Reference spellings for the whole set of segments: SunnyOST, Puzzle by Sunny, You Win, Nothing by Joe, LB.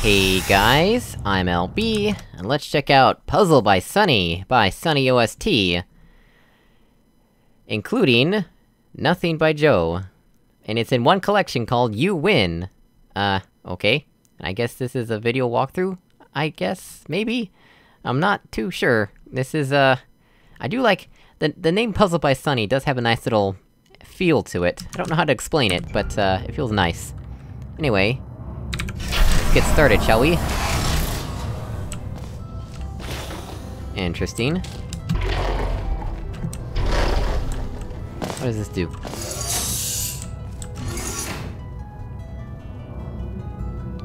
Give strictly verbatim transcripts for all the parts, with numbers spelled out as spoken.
Hey guys, I'm L B, and let's check out Puzzle by Sunny by SunnyOST, including Nothing by Joe. And it's in one collection called You Win. Uh, okay. I guess this is a video walkthrough? I guess? Maybe? I'm not too sure. This is, uh... I do like... The, the name Puzzle by Sunny does have a nice little feel to it. I don't know how to explain it, but, uh, it feels nice. Anyway, let's get started, shall we? Interesting. What does this do?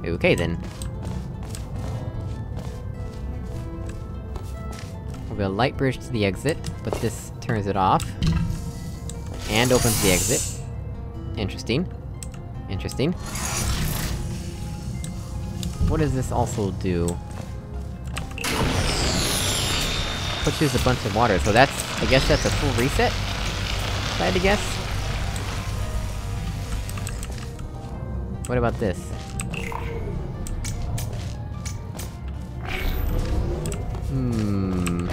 Okay then. We'll go light bridge to the exit, but this turns it off. And opens the exit. Interesting. Interesting. What does this also do? Pushes a bunch of water, so that's... I guess that's a full reset? If I had to guess? What about this? Hmm...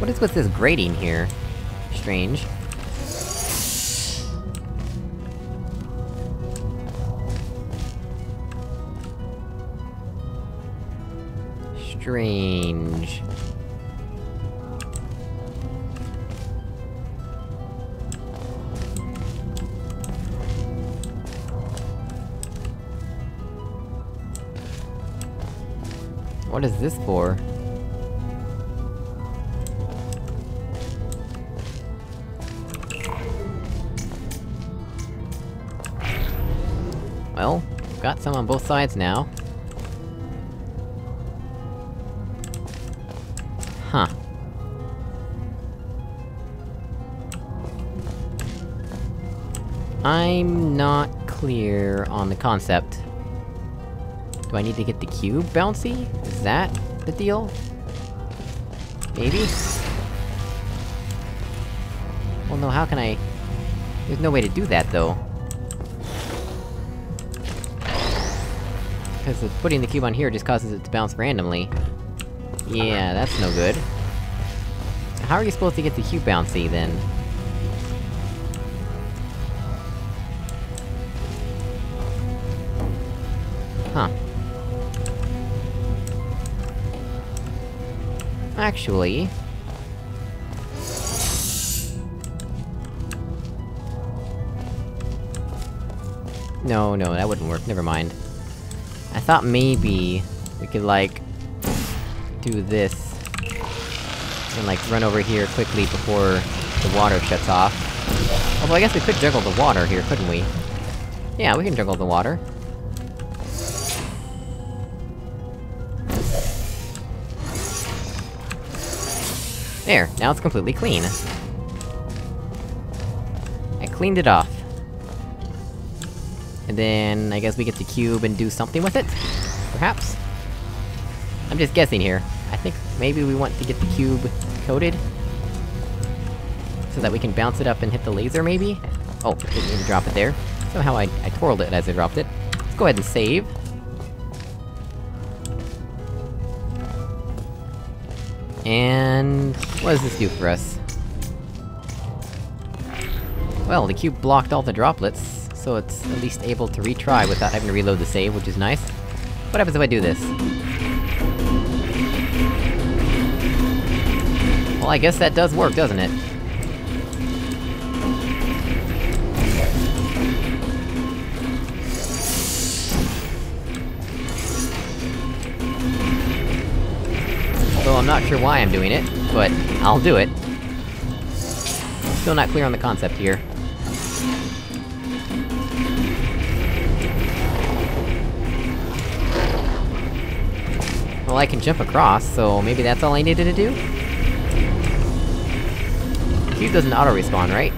What is with this grating here? Strange. Strange... What is this for? Well, got some on both sides now. Huh. I'm not clear on the concept. Do I need to get the cube bouncy? Is that the deal? Maybe? Well no, how can I... There's no way to do that, though. Because putting the cube on here just causes it to bounce randomly. Yeah, that's no good. How are you supposed to get the cube bouncy, then? Huh. Actually... No, no, that wouldn't work, never mind. I thought maybe... we could, like... do this... and, like, run over here quickly before the water shuts off. Although I guess we could juggle the water here, couldn't we? Yeah, we can juggle the water. There, now it's completely clean. I cleaned it off. And then, I guess we get the cube and do something with it? Perhaps? I'm just guessing here. I think maybe we want to get the cube coated? So that we can bounce it up and hit the laser, maybe? Oh, didn't even drop it there. Somehow I, I twirled it as I dropped it. Let's go ahead and save. And... what does this do for us? Well, the cube blocked all the droplets, so it's at least able to retry without having to reload the save, which is nice. What happens if I do this? Well, I guess that does work, doesn't it? I'm not sure why I'm doing it, but I'll do it. Still not clear on the concept here. Well, I can jump across, so maybe that's all I needed to do? The cube doesn't auto-respawn, right?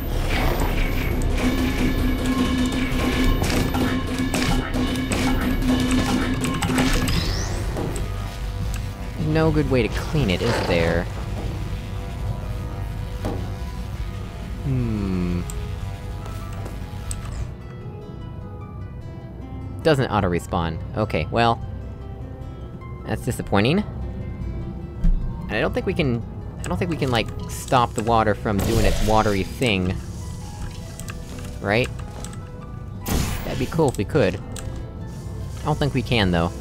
No good way to clean it, is there? Hmm... doesn't auto-respawn. Okay, well... that's disappointing. And I don't think we can... I don't think we can, like, stop the water from doing its watery thing. Right? That'd be cool if we could. I don't think we can, though.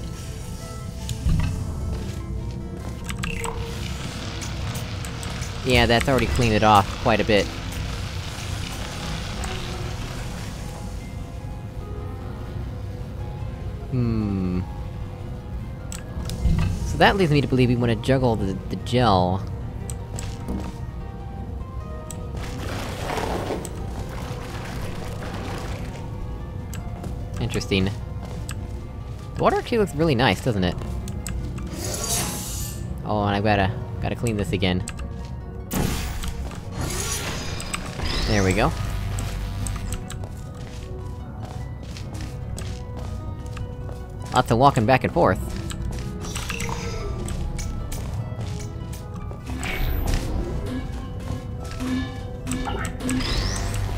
Yeah, that's already cleaned it off quite a bit. Hmm... So that leads me to believe we want to juggle the, the gel. Interesting. The water actually looks really nice, doesn't it? Oh, and I've gotta... gotta clean this again. There we go. Lots of walking back and forth.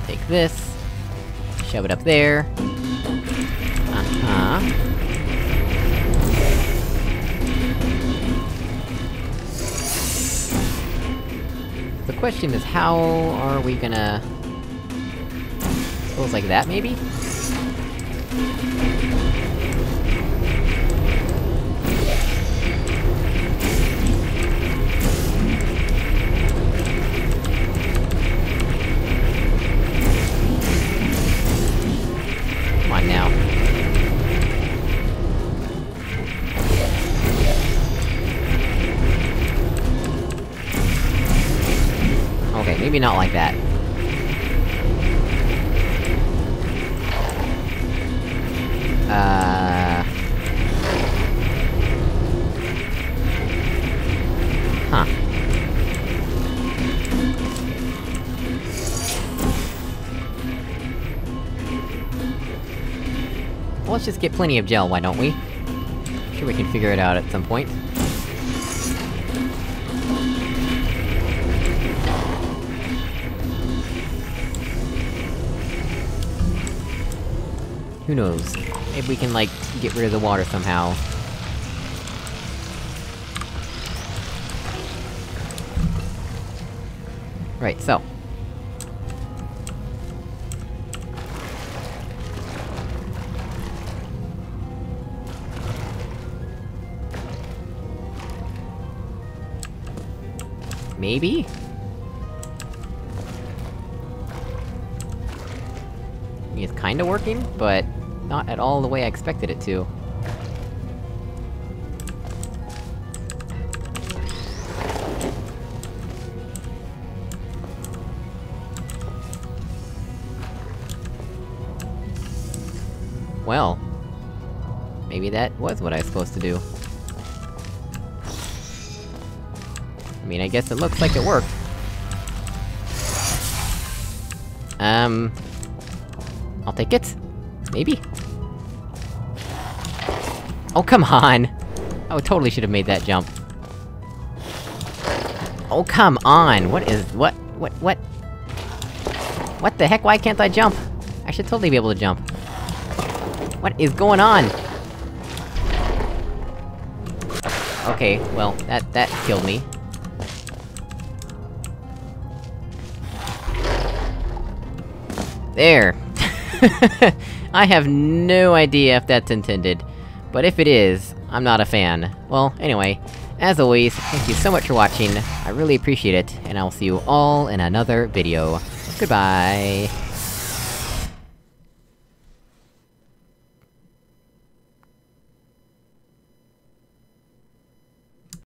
Take this... shove it up there. Uh-huh. The question is, how are we gonna... tools like that, maybe? Maybe not like that. Uh... Huh. Well, let's just get plenty of gel, why don't we? I'm sure we can figure it out at some point. Who knows? If we can, like, get rid of the water somehow. Right, so. Maybe? It's kinda working, but... not at all the way I expected it to. Well... maybe that was what I was supposed to do. I mean, I guess it looks like it worked. Um... I'll take it. Maybe? Oh, come on! I would totally should've made that jump. Oh, come on! What is- what- what- what? What the heck? Why can't I jump? I should totally be able to jump. What is going on? Okay, well, that- that killed me. There! I have no idea if that's intended. But if it is, I'm not a fan. Well, anyway, as always, thank you so much for watching, I really appreciate it, and I'll see you all in another video. Goodbye!